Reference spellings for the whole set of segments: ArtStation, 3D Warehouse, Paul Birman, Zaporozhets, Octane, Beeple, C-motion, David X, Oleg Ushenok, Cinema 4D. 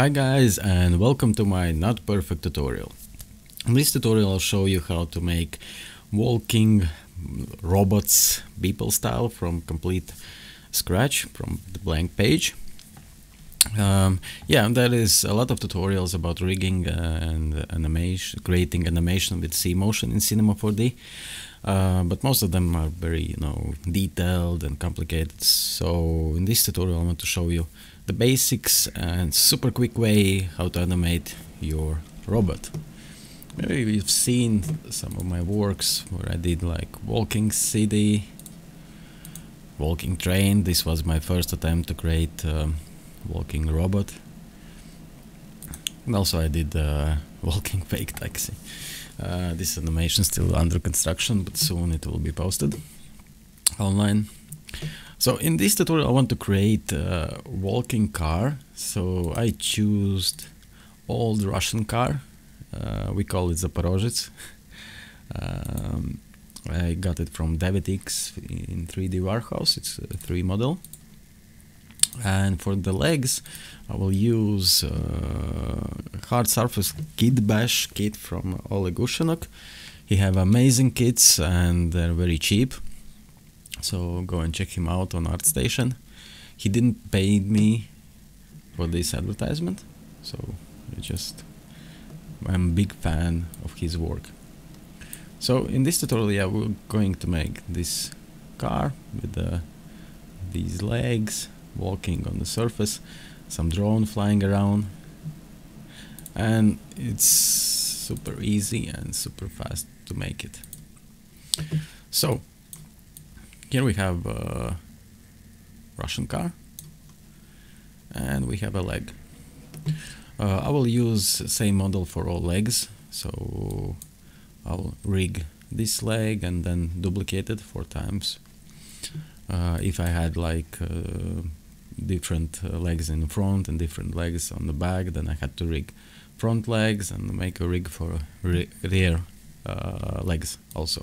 Hi guys, and welcome to my not perfect tutorial. In this tutorial I'll show you how to make walking robots Beeple style from complete scratch, from the blank page. Yeah, there is a lot of tutorials about rigging and animation, creating animation with C-motion in Cinema 4D, but most of them are very, detailed and complicated. So in this tutorial I want to show you the basics and super quick way how to animate your robot. Maybe you've seen some of my works where I did like walking city, walking train. This was my first attempt to create walking robot, and also I did walking fake taxi. This animation is still under construction, but soon it will be posted online. So in this tutorial I want to create a walking car, so I chose old Russian car. We call it Zaporozhets. I got it from David X in 3D Warehouse. It's a 3D model. And for the legs, I will use hard surface kit bash kit from Oleg Ushenok. He have amazing kits and they're very cheap. So go and check him out on ArtStation. He didn't pay me for this advertisement, so I'm a big fan of his work. So in this tutorial, yeah, we're going to make this car with these legs, walking on the surface, some drone flying around, and it's super easy and super fast to make it. So here we have a Russian car, and we have a leg. I will use the same model for all legs, so I'll rig this leg and then duplicate it 4 times. If I had like different legs in the front and different legs on the back, then I had to rig front legs and make a rig for rear legs also.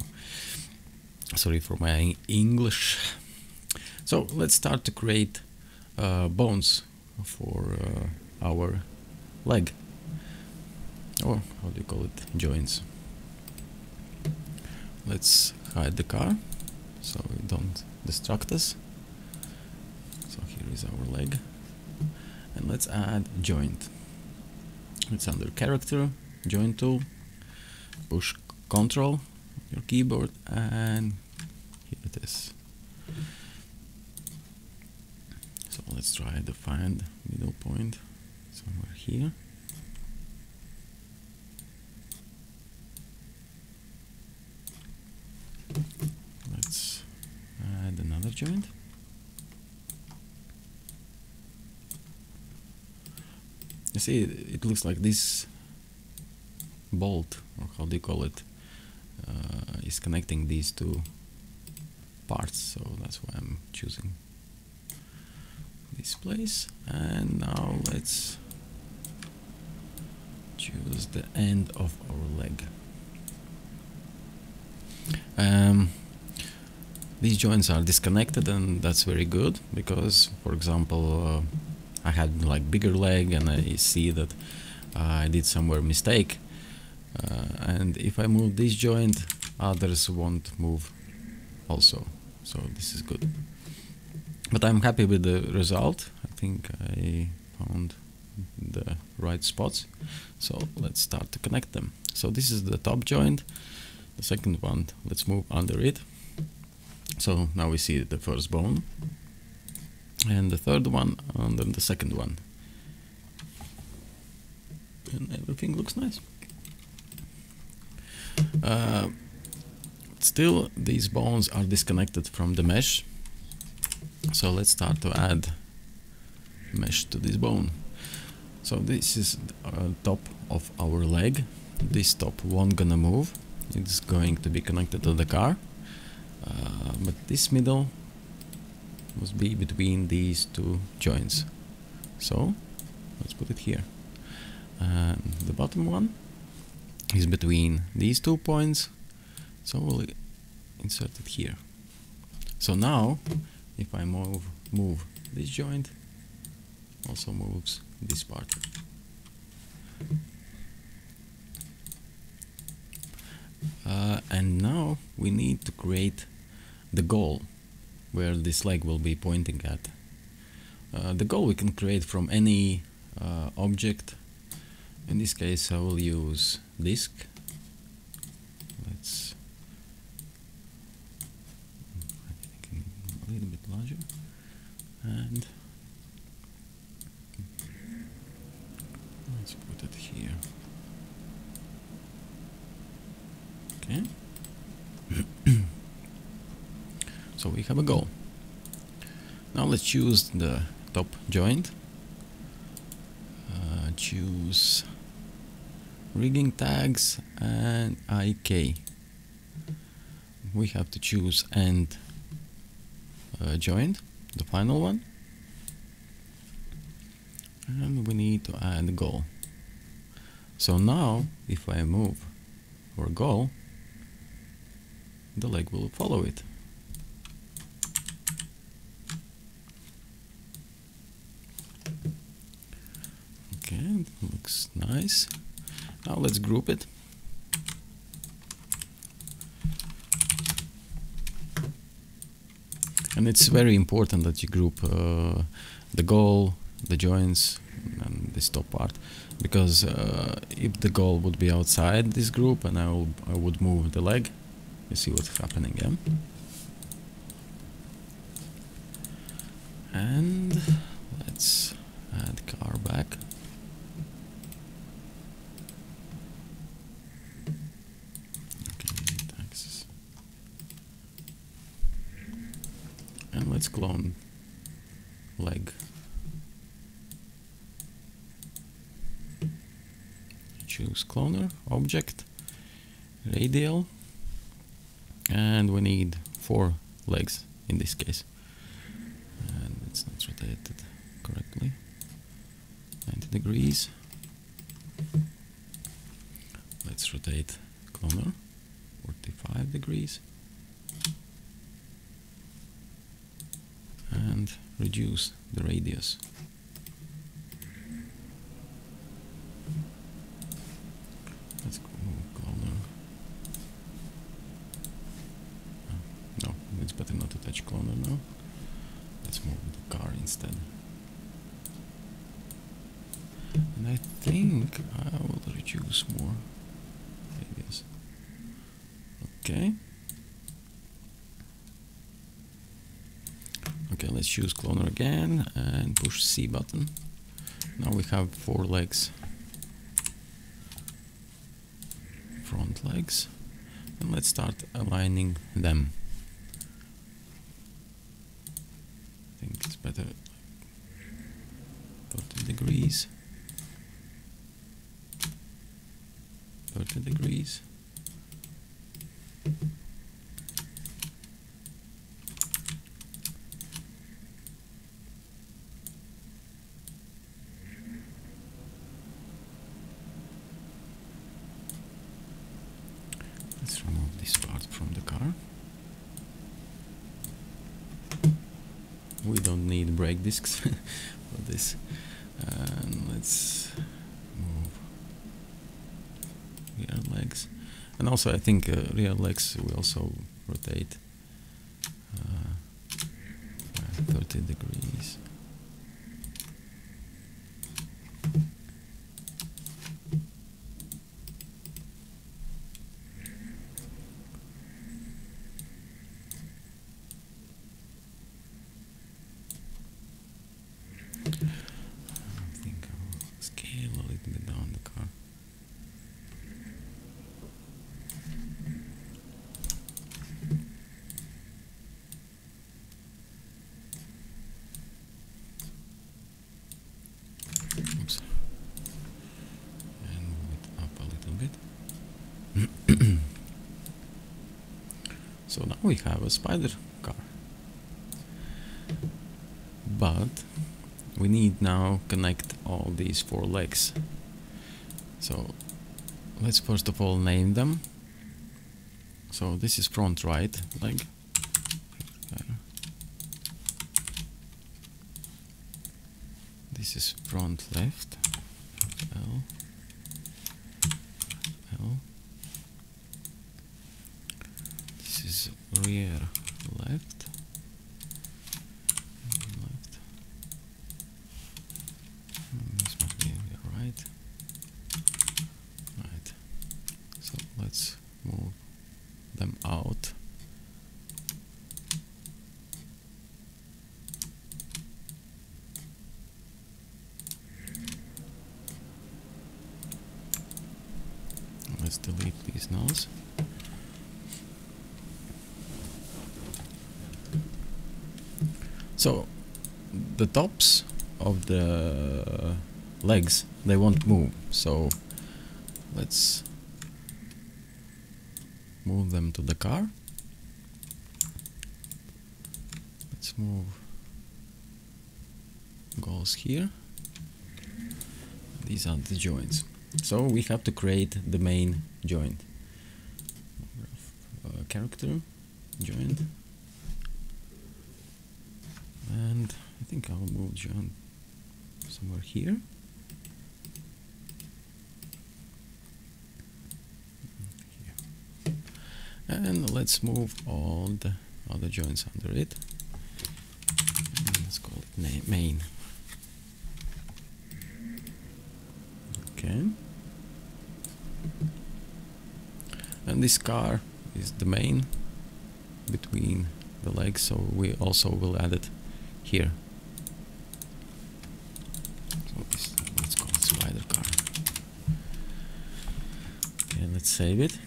Sorry for my English. So let's start to create bones for our leg, or how do you call it, joints. Let's hide the car so it don't distract us. So here is our leg, and let's add joint. It's under character, joint tool, push control your keyboard, and here it is. So let's try to find middle point somewhere here. Let's add another joint. You see, it looks like this bolt, or how do you call it, is connecting these two parts, so that's why I'm choosing this place. And now let's choose the end of our leg. These joints are disconnected, and that's very good because, for example, I had like bigger leg and I see that I did somewhere mistake, and if I move this joint, others won't move also, so this is good. But I'm happy with the result. I think I found the right spots, so let's start to connect them. So this is the top joint, the second one, let's move under it. So now we see the first bone, and the third one under the second one, and everything looks nice. Still, these bones are disconnected from the mesh, so let's start to add mesh to this bone. So this is top of our leg. This top won't gonna move, it's going to be connected to the car, but this middle must be between these two joints, so let's put it here. The bottom one is between these two points, so we'll insert it here. So now if I move this joint, also moves this part. need to create the goal where this leg will be pointing at. The goal we can create from any object. In this case I will use disk. Let's make it a little bit larger and let's put it here. Okay. So we have a goal. Now let's choose the top joint. Choose rigging tags and IK. We have to choose end joint, the final one, and we need to add goal. So now if I move our goal, the leg will follow it. Okay, looks nice. Now let's group it. And it's very important that you group the goal, the joints, and this top part, because if the goal would be outside this group and I would move the leg, you see what's happening, yeah? And let's add car back. And let's clone leg. Choose cloner, object, radial, and we need 4 legs in this case. And it's not rotated correctly. 90 degrees. Let's rotate cloner 45 degrees. And reduce the radius. Let's go cloner. No, it's better not to touch cloner now. Let's move the car instead. And I think I will reduce more radius. Okay. Okay, let's choose cloner again and push C button. Now we have 4 legs, front legs, and let's start aligning them. I think it's better 30 degrees, 30 degrees. Let's remove this part from the car. We don't need brake discs for this. And let's move rear legs. And also I think rear legs will also rotate by 30 degrees. So now we have a spider car, but we need now connect all these 4 legs. So let's first of all name them. So this is front right leg, this is front left L, L. rear left, left. This must be right. Right. So let's move them out. Let's delete these nulls. So the tops of the legs, they won't move, so let's move them to the car. Let's move goals here. These are the joints. So we have to create the main joint. Character joint. And I think I'll move John somewhere here. And let's move all the other joints under it. And let's call it main. Okay. And this car is the main between the legs, so we also will add it here. So let's call it spider car. Okay, let's save it.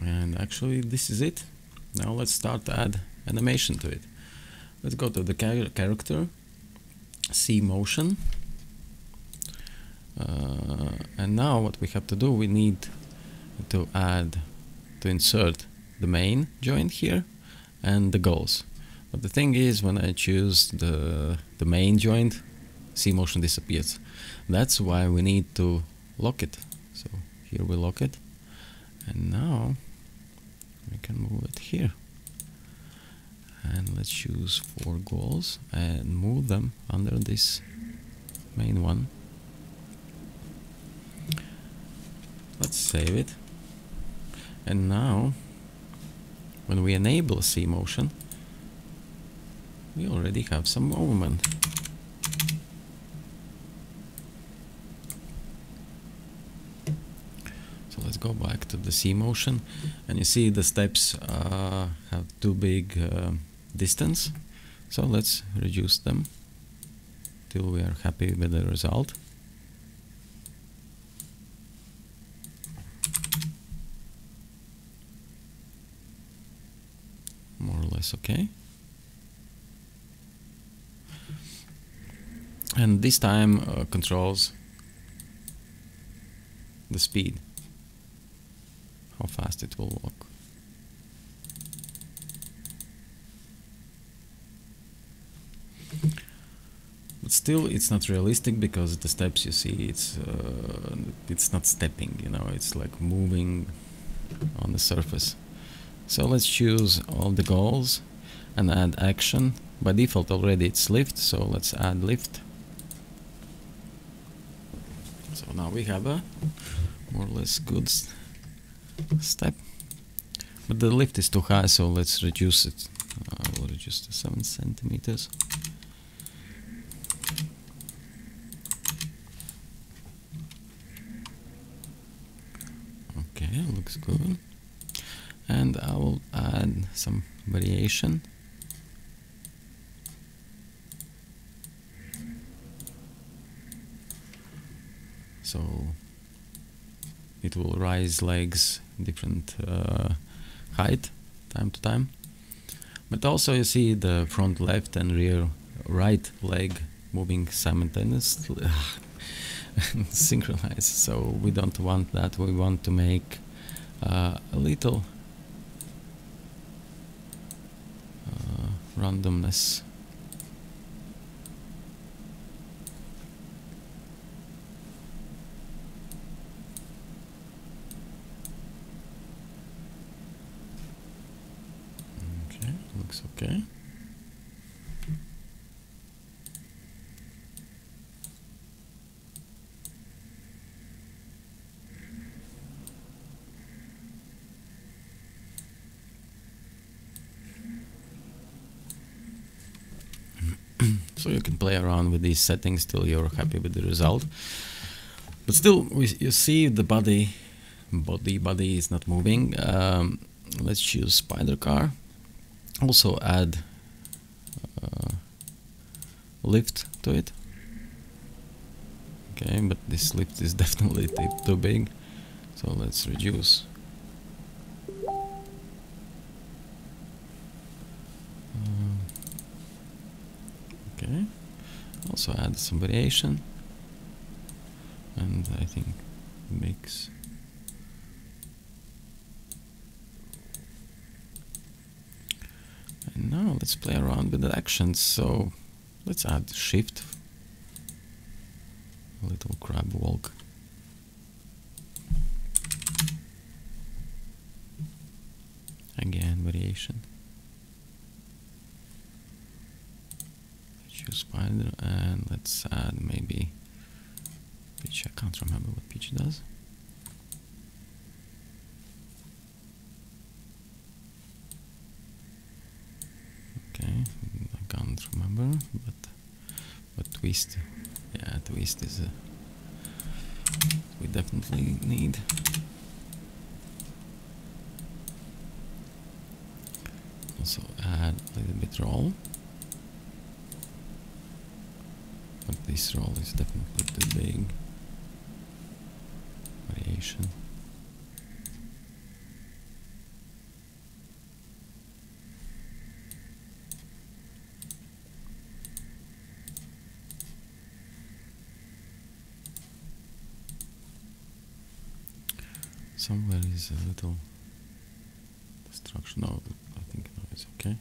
And actually this is it. Now let's start to add animation to it. Let's go to the character, C-motion. And now what we have to do, we need to insert the main joint here and the goals. But the thing is, when I choose the main joint, C-motion disappears. That's why we need to lock it. So here we lock it. And now we can move it here. And let's choose 4 goals and move them under this main one. Let's save it. And now when we enable C-motion, we already have some movement. So let's go back to the C-motion, and you see the steps have too big distance. So let's reduce them till we are happy with the result. More or less okay. And this time controls the speed, how fast it will walk. But still, it's not realistic because the steps you see, it's not stepping, you know, it's like moving on the surface. So let's choose all the goals and add action. By default already it's lift, so let's add lift. So now we have a more or less good step, but the lift is too high, so let's reduce it. I will reduce to 7 centimeters. Okay, looks good. And I will add some variation. So it will rise legs different height time to time. But also you see the front left and rear right leg moving simultaneously, synchronized. So we don't want that. We want to make a little randomness. Looks okay. So you can play around with these settings till you're happy with the result. But still, you see the body is not moving. Let's choose spider car. Also add lift to it. Okay, but this lift is definitely too big, so let's reduce. Okay, also add some variation, and I think mix. And now let's play around with the actions. So let's add shift. Little crab walk. Again, variation. Let's choose spider and let's add maybe pitch. I can't remember what pitch does. Okay, I can't remember, but twist. Yeah, twist is we definitely need. Also add a little bit roll, but this roll is definitely too big. Variation. Somewhere is a little destruction. No, I think no, it's okay.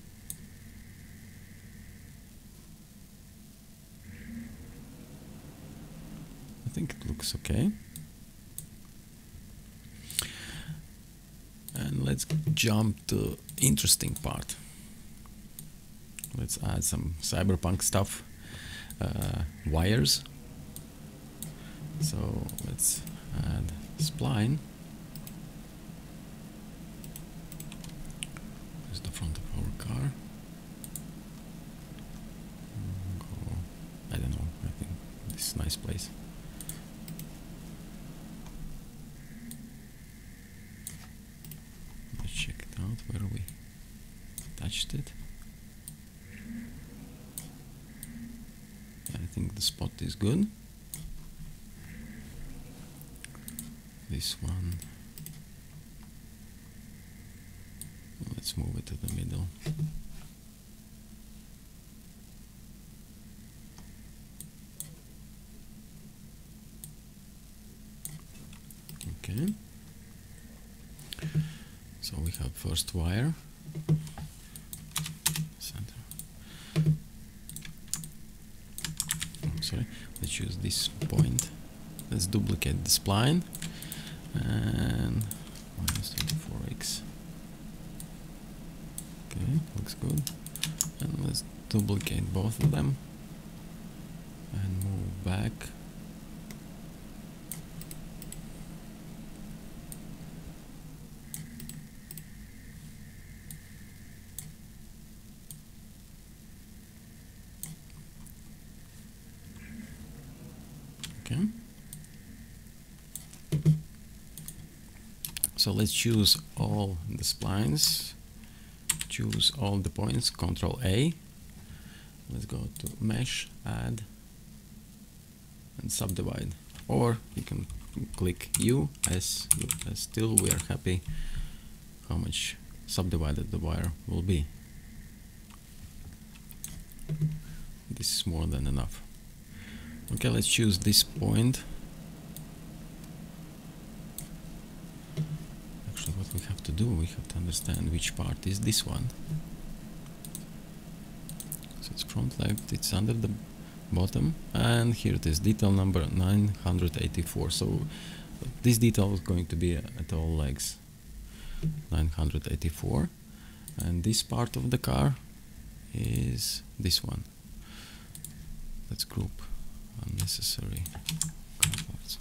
I think it looks okay. And let's jump to interesting part. Let's add some cyberpunk stuff, wires. So let's add spline. Place. Let's check it out where we attached it. I think the spot is good. This one. Let's move it to the middle. So we have first wire, center. I'm sorry, let's use this point. Let's duplicate the spline and minus 24x. Okay, looks good. And let's duplicate both of them and move back. So let's choose all the splines, choose all the points, Control A. Let's go to mesh, add, and subdivide. Or you can click U, S, U, S, till we are happy how much subdivided the wire will be. This is more than enough. Okay, let's choose this point. What we have to do, we have to understand which part is this one. So it's front left, it's under the bottom, and here it is, detail number 984. So this detail is going to be at all legs 984, and this part of the car is this one. Let's group unnecessary car parts.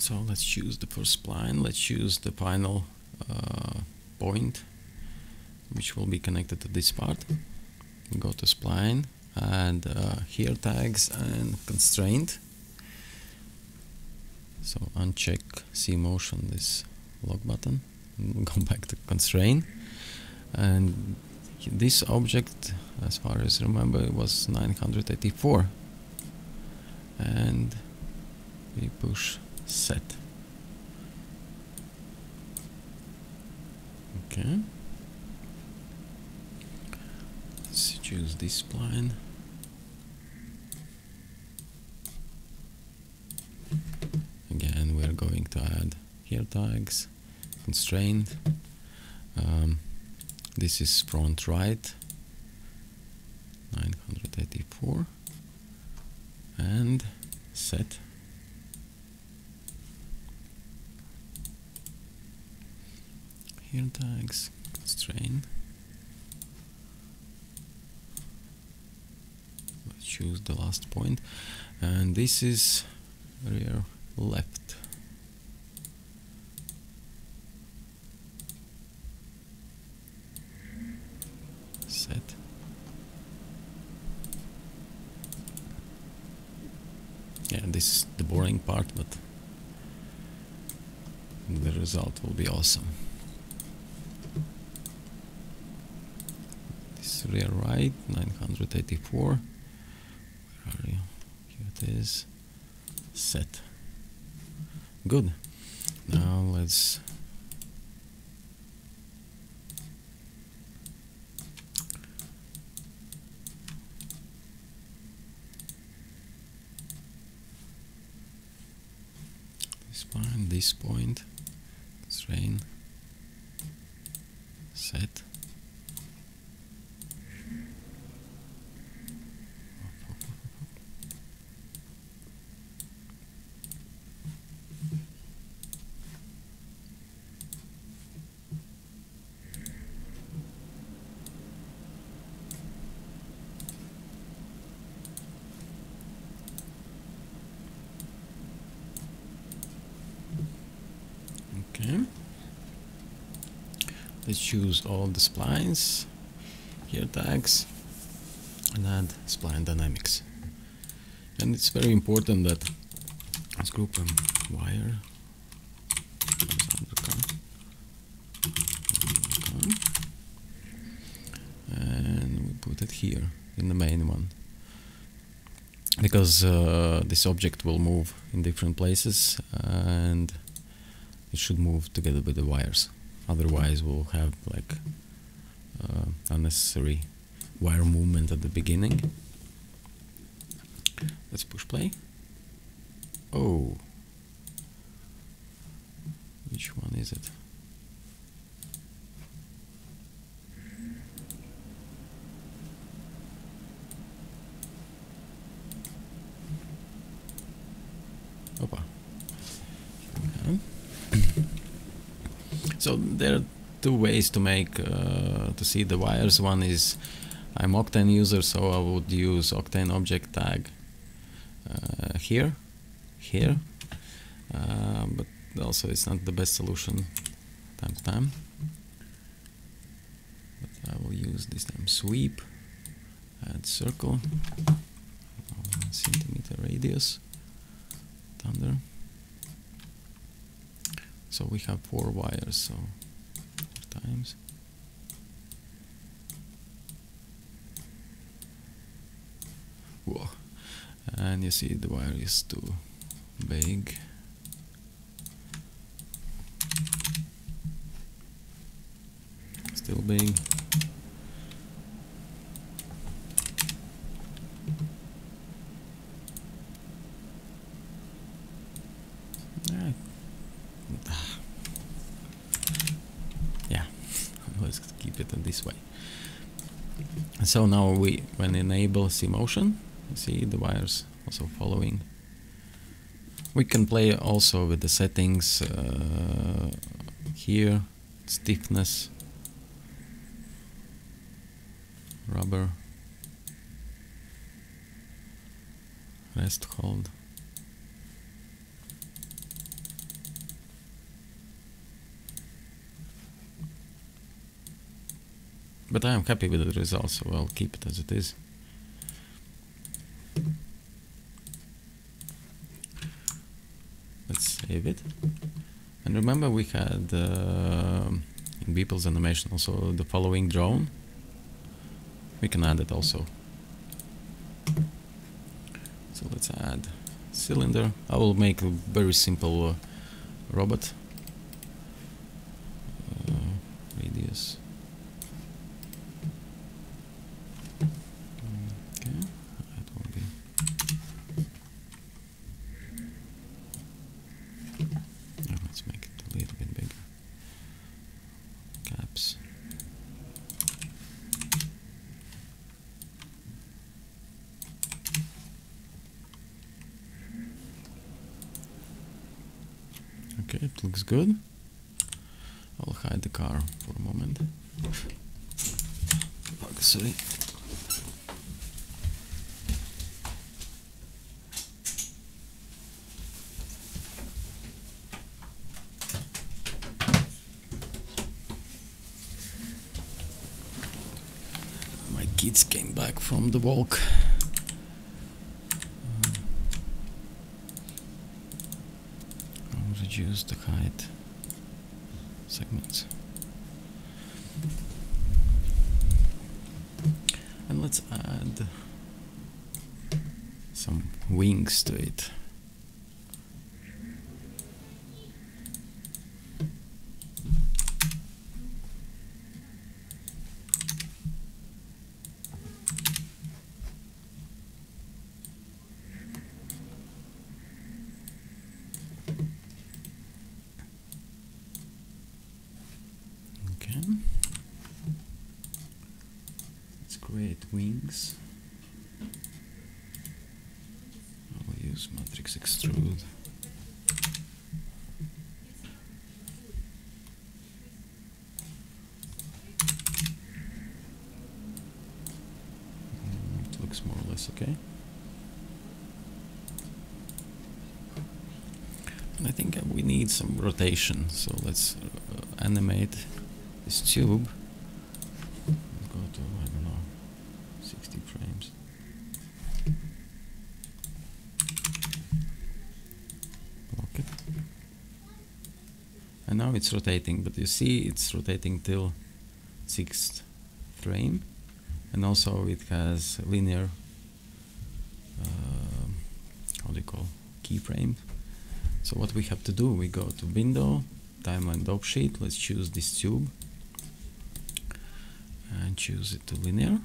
So let's choose the first spline, let's choose the final point which will be connected to this part. Go to spline and here tags and constraint. So uncheck C-motion, this lock button, go back to constraint, and this object, as far as I remember, it was 984, and we push set. Okay, let's choose this spline. Again, we're going to add here tags, constraint. This is front right, 984, and set. Here tags, constraint. Let's choose the last point, and this is rear left. Set. Yeah, this is the boring part, but the result will be awesome. This rear right, 984. Where are you? Here it is. Set. Good. Now let's find this point, constraint, set. Let's choose all the splines, here tags, and add spline dynamics. And it's very important that let's group them wire. And we put it here in the main one, because this object will move in different places and it should move together with the wires. Otherwise, we'll have like unnecessary wire movement at the beginning. Let's push play. Oh, which one is it? Opa. Okay. So there are two ways to make to see the wires. One is, I'm Octane user, so I would use Octane object tag here, but also it's not the best solution time to time. But I will use this time sweep, add circle, 1 centimeter radius, thunder. So we have 4 wires, so 4 times. Whoa. And you see the wire is too big. Still big. This way. So now we, when enable C-motion, you see the wires also following. We can play also with the settings here, stiffness, rubber, rest hold. But I am happy with the results, so I'll keep it as it is. Let's save it. And remember, we had in Beeple's animation also the following drone. We can add it also. So let's add cylinder. I will make a very simple robot. Radius. Okay, that will be. Oh, let's make it a little bit bigger. Caps. Okay, it looks good. I'll hide the car for a moment. Okay, sorry. My kids came back from the walk. I'll reduce the height. Segments. And let's add some wings to it. Some rotation, so let's animate this tube. Go to, I don't know, 60 frames. Block it. And now it's rotating, but you see it's rotating till 6th frame, and also it has linear, how do you call, keyframe. So what we have to do, we go to Window, Timeline Dope Sheet, let's choose this tube and choose it to linear.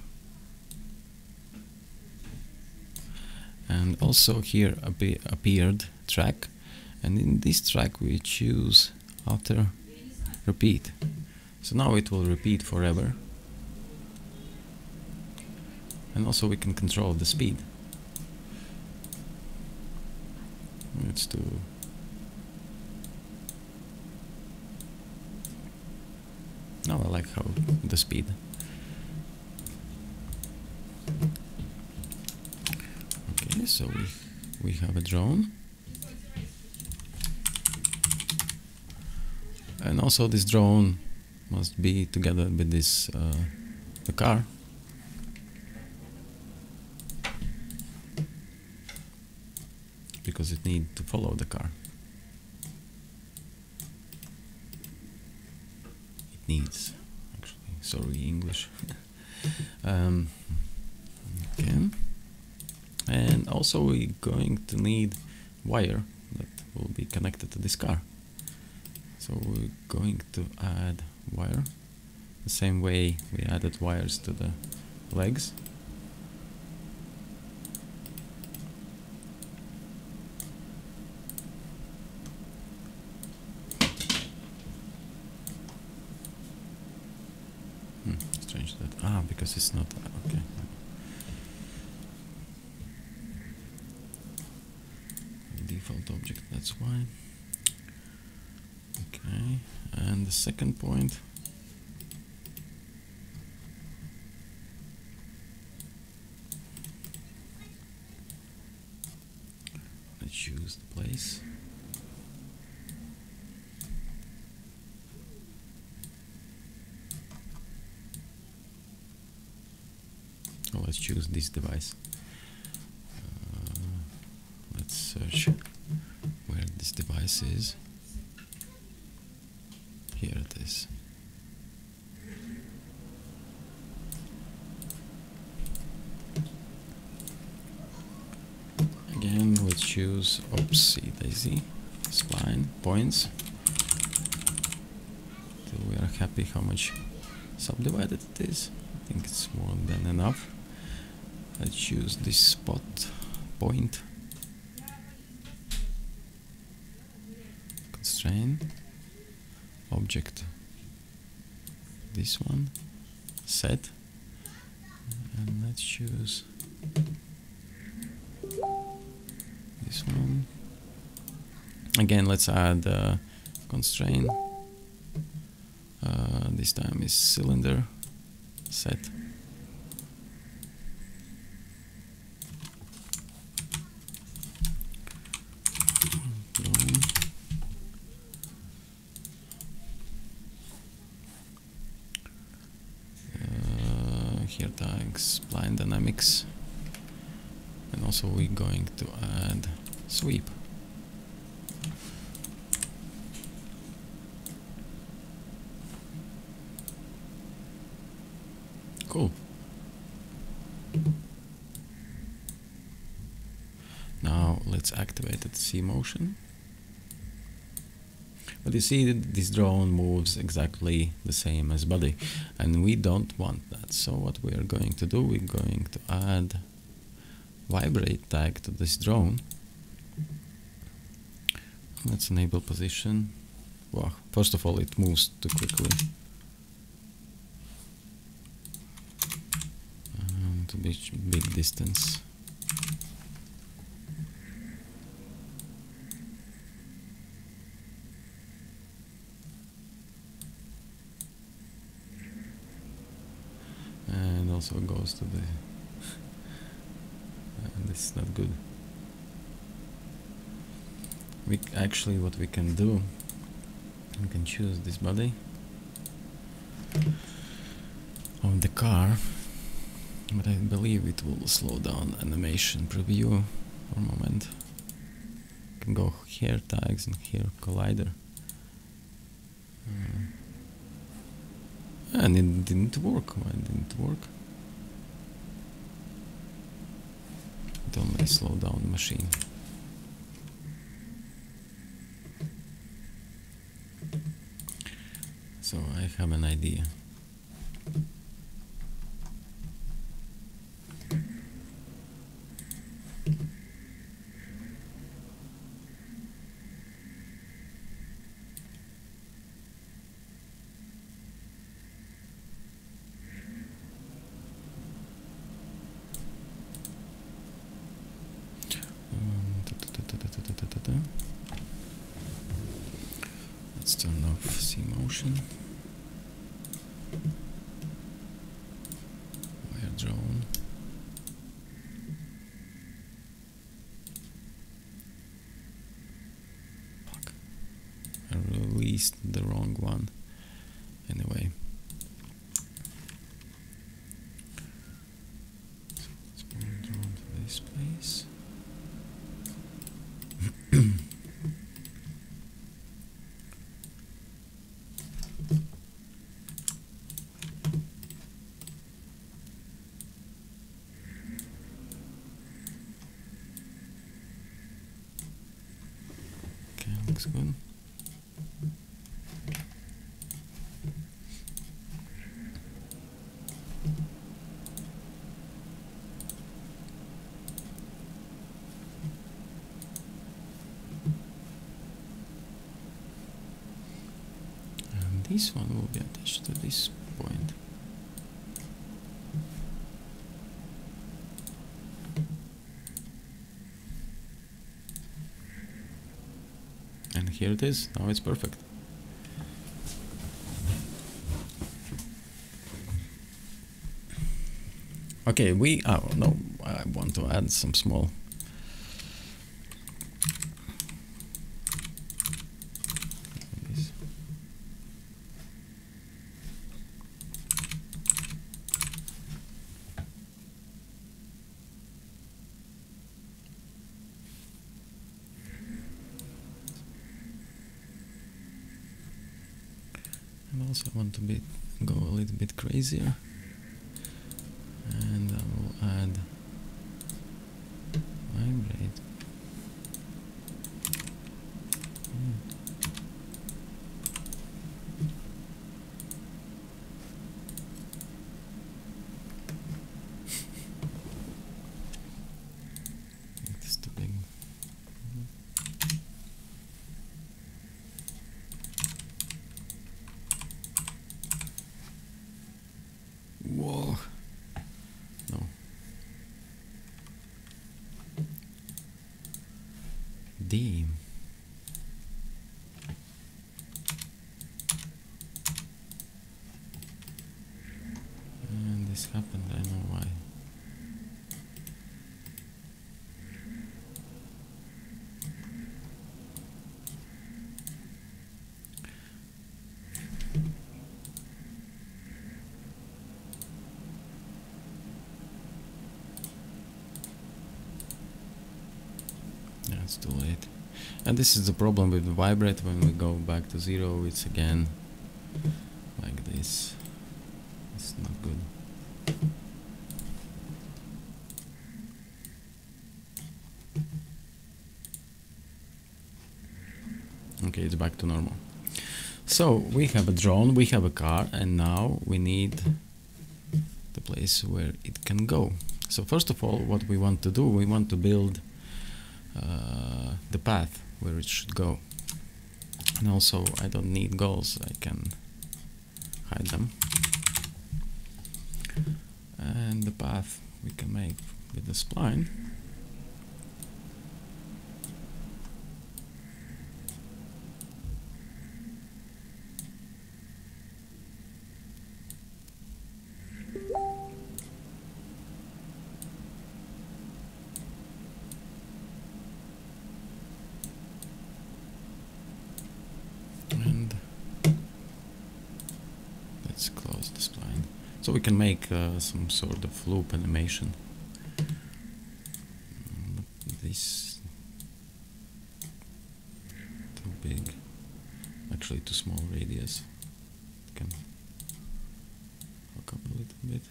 And also here appeared track, and in this track we choose after repeat. So now it will repeat forever. And also we can control the speed. Let's do no, I like how the speed. Okay, so we have a drone. And also this drone must be together with this the car. Because it needs to follow the car. Needs, actually, sorry, English. Okay. And also we're going to need wire that will be connected to this car. So we're going to add wire the same way we added wires to the legs. Because it's not okay. Default object, that's why. Okay, and the second point. Let's choose the place. let's choose this device. Let's search where this device is. Here it is. Again, let's choose Ops, spline points. Till we are happy how much subdivided it is. I think it's more than enough. Let's choose this spot point. Constraint. Object. This one. Set. And let's choose this one. Again, let's add constraint. This time is cylinder set. Here tags spline dynamics, and also we're going to add sweep. Cool. Now let's activate the C-motion. But you see that this drone moves exactly the same as body, and we don't want that. So what we are going to do, we're going to add vibrate tag to this drone. Let's enable position. Wow, first of all, it moves too quickly. Big distance. And also goes to the this is not good. We actually what we can do, we can choose this body of the car. But I believe it will slow down animation preview for a moment. You can go here tags and here collider. And it didn't work. Why didn't it work? It only slowed down the machine. So I have an idea. Let's turn off C-motion. Wire drone. Fuck. I released the wrong one. Anyway. Let's put the drone to this place. Looks good. And this one will be attached to this point. Here it is, now it's perfect. Okay, oh no, I want to add some small. else. I want to go a little bit crazier, and I will add vibrate. It's too late, and this is the problem with vibrate. When we go back to zero, it's again like this. It's not good. Okay, it's back to normal. So we have a drone, we have a car, and now we need the place where it can go. So first of all, what we want to do, we want to build the path where it should go. And also, I don't need goals, I can hide them. And the path we can make with the spline. Can make some sort of loop animation. This too big, actually too small radius. Can hook up a little bit.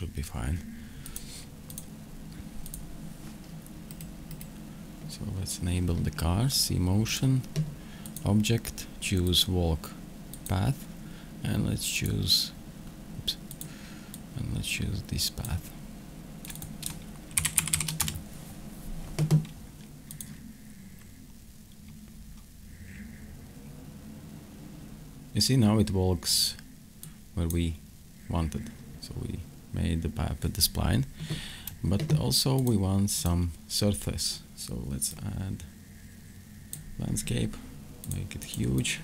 Should be fine. So let's enable the car, C-motion, object, choose walk path, and let's choose, oops, and let's choose this path. You see, now it walks where we wanted. So we made the path with the spline, but also we want some surface. So let's add landscape, make it huge.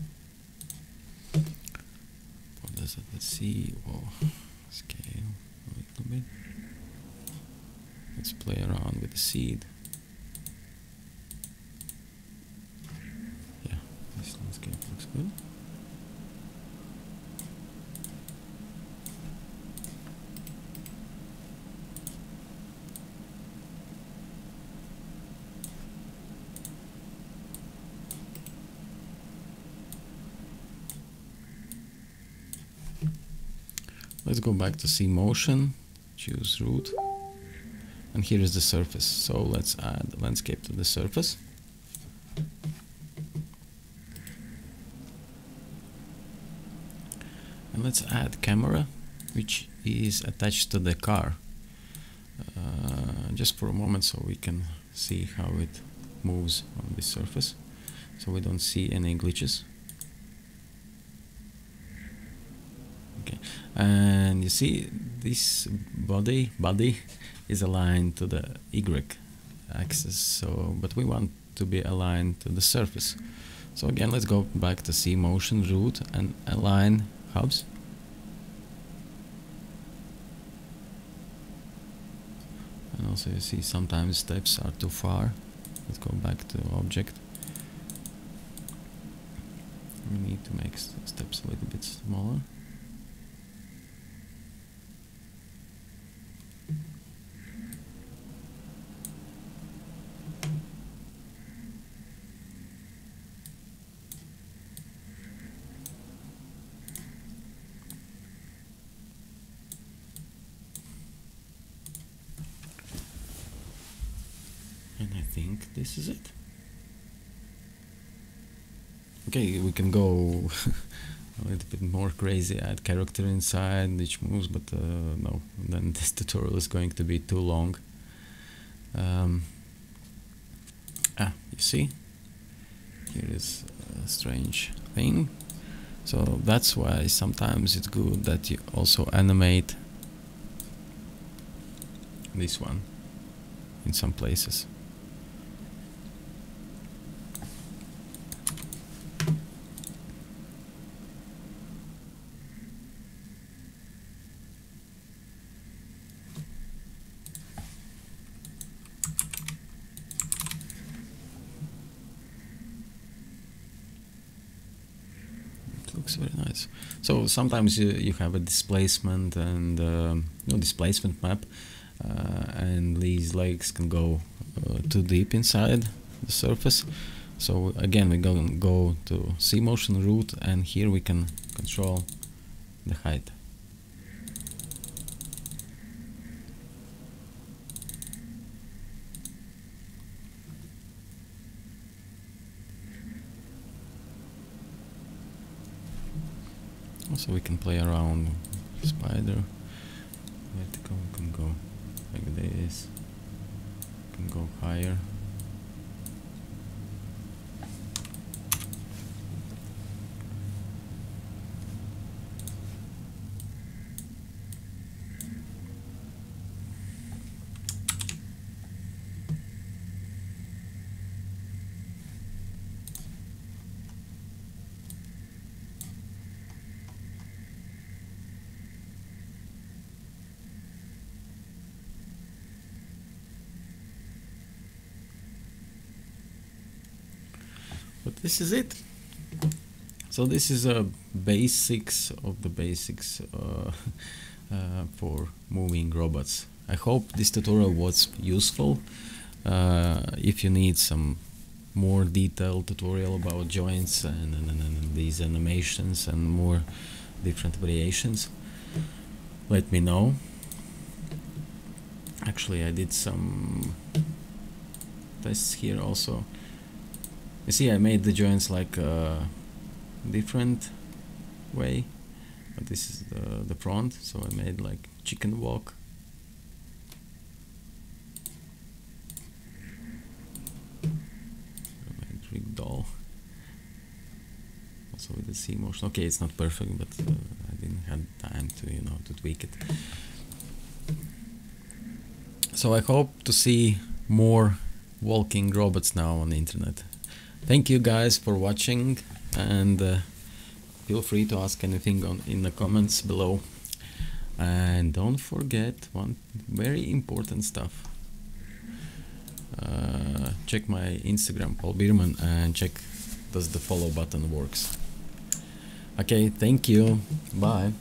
What does it, let's see, or scale a little bit. Let's play around with the seed. Let's go back to C motion, choose root, and here is the surface. So let's add landscape to the surface. And let's add camera, which is attached to the car, just for a moment, so we can see how it moves on this surface, so we don't see any glitches. And you see, this body is aligned to the Y axis. So, but we want to be aligned to the surface. So again, let's go back to C-motion root and align hubs. And also you see sometimes steps are too far. Let's go back to object. We need to make steps a little bit smaller. This is it. Okay, we can go a little bit more crazy, add character inside each moves, but no, then this tutorial is going to be too long. You see, here is a strange thing. So that's why sometimes it's good that you also animate this one in some places. So sometimes you have a displacement and displacement map, and these legs can go too deep inside the surface. So again, we're going to go to C-motion root, and here we can control the height. So we can play around spider, vertical, we can go like this, we can go higher. This is it. So this is a basics of the basics for moving robots. I hope this tutorial was useful. If you need some more detailed tutorial about joints and these animations and more different variations, let me know. Actually, I did some tests here also. You see, I made the joints like a different way, but this is the front, so I made like chicken walk. I made ragdoll, also with the C-motion. Okay, it's not perfect, but I didn't have time to, to tweak it. So I hope to see more walking robots now on the internet. Thank you guys for watching, and feel free to ask anything in the comments below. And don't forget one very important stuff. Check my Instagram, Paul Birman, and check does the follow button works. Okay, thank you. Bye.